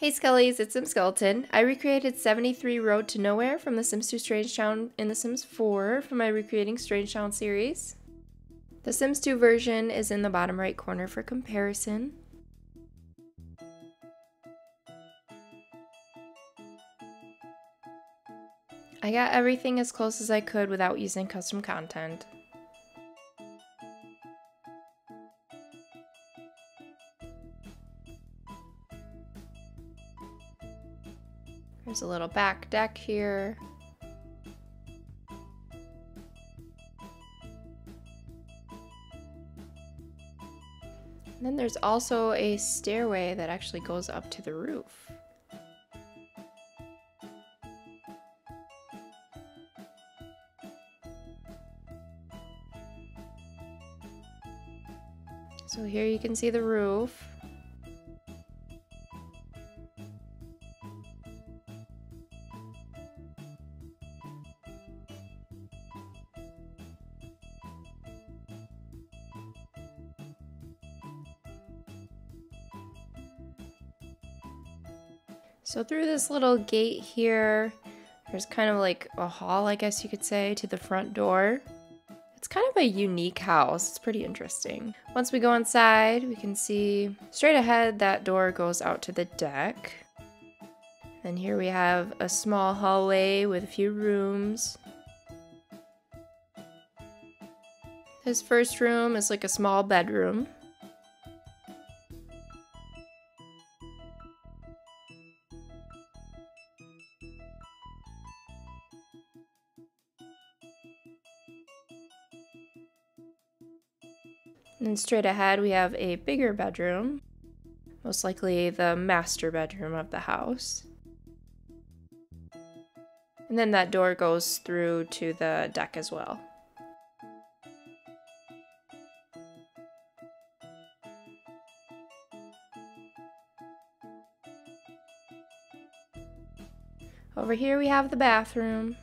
Hey Skellies, it's SimSkeleton. I recreated 73 Road to Nowhere from The Sims 2 Strangetown in The Sims 4 for my Recreating Strangetown series. The Sims 2 version is in the bottom right corner for comparison. I got everything as close as I could without using custom content. There's a little back deck here. And then there's also a stairway that actually goes up to the roof. So here you can see the roof. So through this little gate here, there's kind of like a hall, I guess you could say, to the front door. It's kind of a unique house. It's pretty interesting. Once we go inside, we can see straight ahead that door goes out to the deck. And here we have a small hallway with a few rooms. This first room is like a small bedroom. And then straight ahead we have a bigger bedroom, most likely the master bedroom of the house. And then that door goes through to the deck as well. Over here we have the bathroom.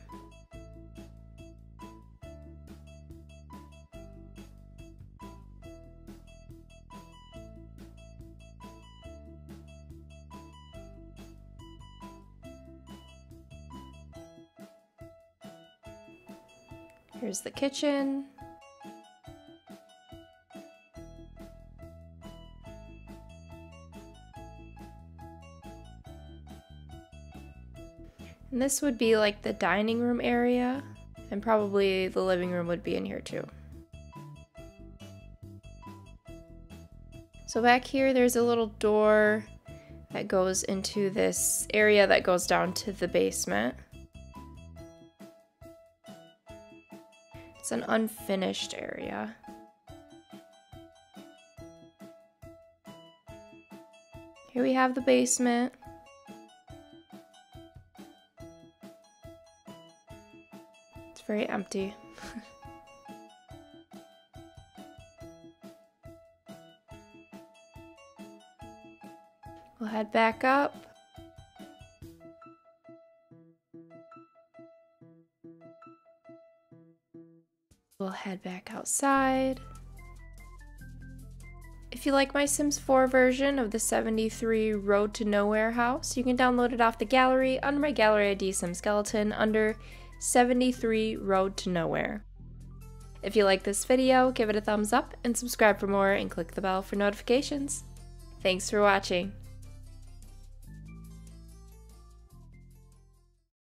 Here's the kitchen. And this would be like the dining room area, and probably the living room would be in here too. So back here there's a little door that goes into this area that goes down to the basement. It's an unfinished area. Here we have the basement. It's very empty. We'll head back up. We'll head back outside. If you like my Sims 4 version of the 73 Road to Nowhere house, you can download it off the gallery under my gallery ID SimSkeleton under 73 Road to Nowhere. If you like this video, give it a thumbs up and subscribe for more and click the bell for notifications. Thanks for watching.